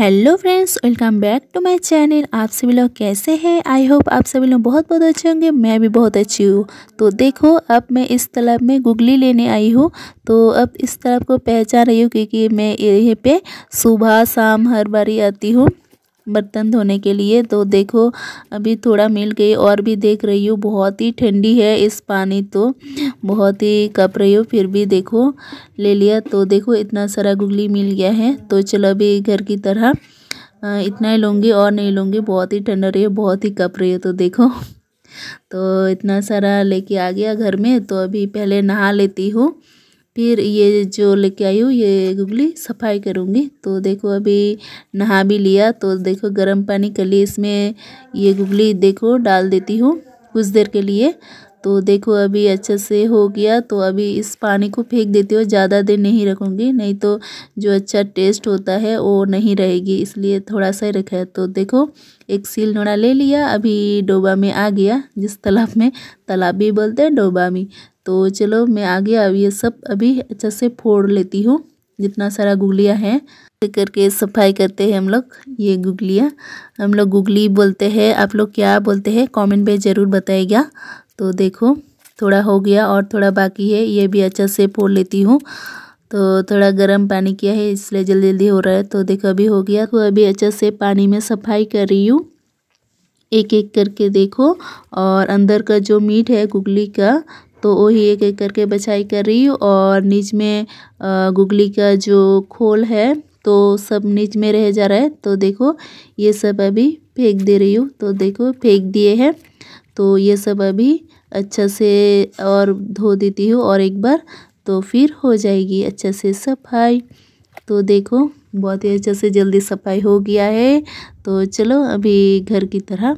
Hello friends, welcome back to my channel. आप सभी लोग कैसे हैं? आई होप आप सभी लोग बहुत बहुत अच्छे होंगे। मैं भी बहुत अच्छी हूँ। तो देखो, अब मैं इस तालाब में गुगली लेने आई हूँ। तो अब इस तालाब को पहचान रही हूँ क्योंकि मैं यहीं पे सुबह शाम हर बारी आती हूँ बर्तन धोने के लिए। तो देखो, अभी थोड़ा मिल गई और भी देख रही हूँ। बहुत ही ठंडी है इस पानी, तो बहुत ही कप रही हूँ, फिर भी देखो ले लिया। तो देखो इतना सारा गुगली मिल गया है। तो चलो अभी घर की तरह इतना ही लूँगी और नहीं लूँगी। बहुत ही ठंडा रही है, बहुत ही कप रही है। तो देखो, तो इतना सारा लेके आ गया घर में। तो अभी पहले नहा लेती हूँ, फिर ये जो लेके आई हूँ ये गुगली सफाई करूँगी। तो देखो अभी नहा भी लिया। तो देखो गर्म पानी कर लिए, इसमें ये गुगली देखो डाल देती हूँ कुछ देर के लिए। तो देखो अभी अच्छे से हो गया। तो अभी इस पानी को फेंक देती हूँ, ज़्यादा देर नहीं रखूँगी, नहीं तो जो अच्छा टेस्ट होता है वो नहीं रहेगी, इसलिए थोड़ा सा ही रखा है। तो देखो एक सील नोड़ा ले लिया, अभी डोबा में आ गया, जिस तालाब में, तालाब भी बोलते हैं, डोबा में। तो चलो मैं आ गया। अब ये सब अभी अच्छे से फोड़ लेती हूँ, जितना सारा गुगलियाँ हैं करके सफाई करते हैं हम लोग। ये गुगलियाँ हम लोग गुगली बोलते हैं, आप लोग क्या बोलते हैं कमेंट में ज़रूर बताइएगा। तो देखो थोड़ा हो गया और थोड़ा बाकी है, ये भी अच्छे से फोड़ लेती हूँ। तो थोड़ा गर्म पानी किया है इसलिए जल्दी जल्दी हो रहा है। तो देखो अभी हो गया। तो अभी अच्छे से पानी में सफाई कर रही हूँ, एक एक करके देखो। और अंदर का जो मीट है गुगली का, तो वही एक एक करके बचाई कर रही हूँ। और नीच में गुगली का जो खोल है तो सब नीच में रह जा रहा है। तो देखो ये सब अभी फेंक दे रही हूँ। तो देखो फेंक दिए हैं। तो ये सब अभी अच्छे से और धो देती हूँ और एक बार, तो फिर हो जाएगी अच्छे से सफाई। तो देखो बहुत ही अच्छे से जल्दी सफाई हो गया है। तो चलो अभी घर की तरह।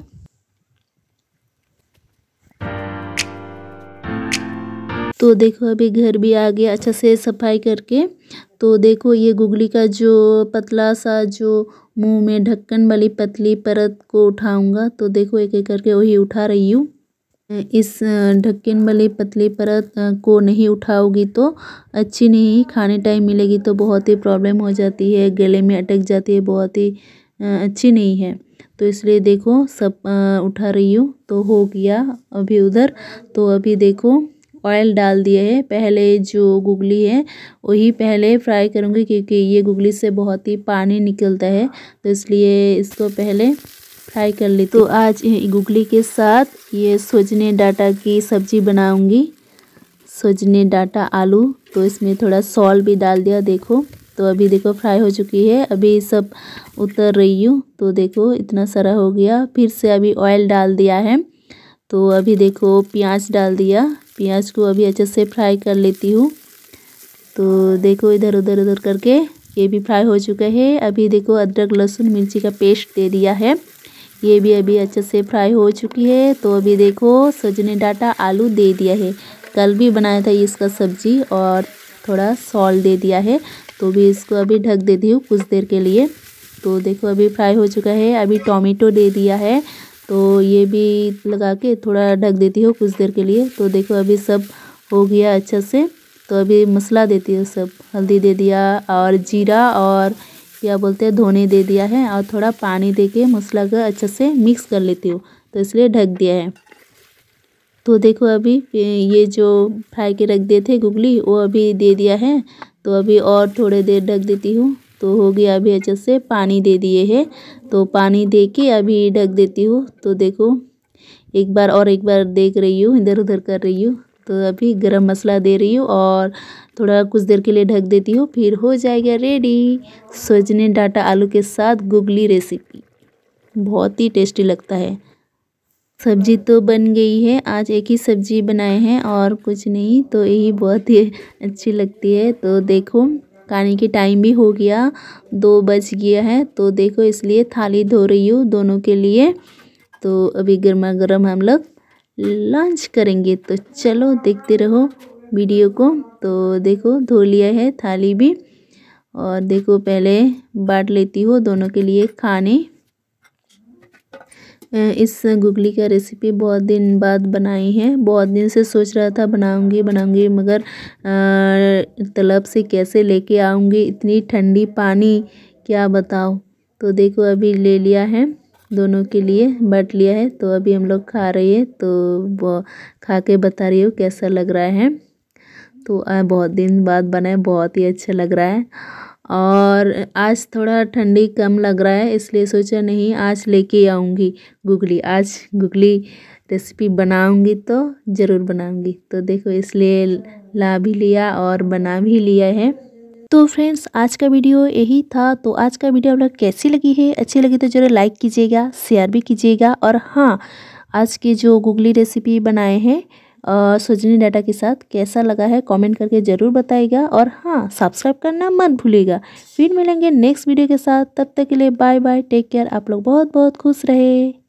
तो देखो अभी घर भी आ गया अच्छे से सफाई करके। तो देखो ये गुगली का जो पतला सा जो मुंह में ढक्कन वाली पतली परत को उठाऊंगा। तो देखो एक एक करके वही उठा रही हूँ। इस ढक्कन वाली पतली परत को नहीं उठाओगी तो अच्छी नहीं, खाने टाइम मिलेगी तो बहुत ही प्रॉब्लम हो जाती है, गले में अटक जाती है, बहुत ही अच्छी नहीं है। तो इसलिए देखो सब उठा रही हूँ। तो हो गया अभी उधर। तो अभी देखो ऑयल डाल दिए है। पहले जो गुगली है वही पहले फ्राई करूँगी क्योंकि ये गुगली से बहुत ही पानी निकलता है, तो इसलिए इसको पहले फ्राई कर लेती हूँ। तो आज गुगली के साथ ये सोजने डाटा की सब्ज़ी बनाऊँगी, सोजने डाटा आलू। तो इसमें थोड़ा सॉल्ट भी डाल दिया देखो। तो अभी देखो फ्राई हो चुकी है, अभी सब उतर रही हूँ। तो देखो इतना सारा हो गया। फिर से अभी ऑयल डाल दिया है। तो अभी देखो प्याज डाल दिया, प्याज को अभी अच्छे से फ्राई कर लेती हूँ। तो देखो इधर उधर उधर करके ये भी फ्राई हो चुका है। अभी देखो अदरक लहसुन मिर्ची का पेस्ट दे दिया है, ये भी अभी अच्छे से फ्राई हो चुकी है। तो अभी देखो सजने डाटा आलू दे दिया है, कल भी बनाया था इसका सब्जी, और थोड़ा सॉल्ट दे दिया है। तो भी इसको अभी ढक देती हूँ कुछ देर के लिए। तो देखो अभी फ्राई हो चुका है। अभी टोमेटो दे दिया है, तो ये भी लगा के थोड़ा ढक देती हूँ कुछ देर के लिए। तो देखो अभी सब हो गया अच्छे से। तो अभी मसाला देती हूँ सब, हल्दी दे दिया और जीरा और क्या बोलते हैं धोने दे दिया है, और थोड़ा पानी दे के मसाला का अच्छे से मिक्स कर लेती हूँ। तो इसलिए ढक दिया है। तो देखो अभी ये जो फ्राई के रख दिए थे गुगली वो अभी दे दिया है। तो अभी और थोड़ी देर ढक देती हूँ। तो हो गया अभी अच्छे से। पानी दे दिए है, तो पानी दे के अभी ढक देती हूँ। तो देखो एक बार देख रही हूँ, इधर उधर कर रही हूँ। तो अभी गरम मसाला दे रही हूँ और थोड़ा कुछ देर के लिए ढक देती हूँ, फिर हो जाएगा रेडी सोजने डाटा आलू के साथ गुगली रेसिपी। बहुत ही टेस्टी लगता है। सब्जी तो बन गई है। आज एक ही सब्जी बनाए हैं और कुछ नहीं, तो यही बहुत ही अच्छी लगती है। तो देखो खाने के टाइम भी हो गया, 2 बज गया है। तो देखो इसलिए थाली धो रही हूँ दोनों के लिए। तो अभी गर्मा गर्म हम लोग लंच करेंगे। तो चलो देखते रहो वीडियो को। तो देखो धो लिया है थाली भी, और देखो पहले बांट लेती हूँ दोनों के लिए खाने। इस गुगली का रेसिपी बहुत दिन बाद बनाई है। बहुत दिन से सोच रहा था बनाऊंगी, मगर तालाब से कैसे लेके आऊंगी, इतनी ठंडी पानी क्या बताओ। तो देखो अभी ले लिया है दोनों के लिए बांट लिया है। तो अभी हम लोग खा रही है तो खा के बता रही हूँ कैसा लग रहा है। तो बहुत दिन बाद बना है, बहुत ही अच्छा लग रहा है। और आज थोड़ा ठंडी कम लग रहा है इसलिए सोचा नहीं आज लेके आऊँगी गुगली, आज गुगली रेसिपी बनाऊँगी तो ज़रूर बनाऊँगी। तो देखो इसलिए ला भी लिया और बना भी लिया है। तो फ्रेंड्स आज का वीडियो यही था। तो आज का वीडियो आप लोग कैसी लगी है, अच्छी लगी तो जरूर लाइक कीजिएगा, शेयर भी कीजिएगा। और हाँ, आज की जो गुगली रेसिपी बनाए हैं सोजनी डाटा के साथ कैसा लगा है कमेंट करके ज़रूर बताइएगा। और हाँ, सब्सक्राइब करना मत भूलिएगा। फिर मिलेंगे नेक्स्ट वीडियो के साथ, तब तक के लिए बाय बाय, टेक केयर। आप लोग बहुत बहुत खुश रहे।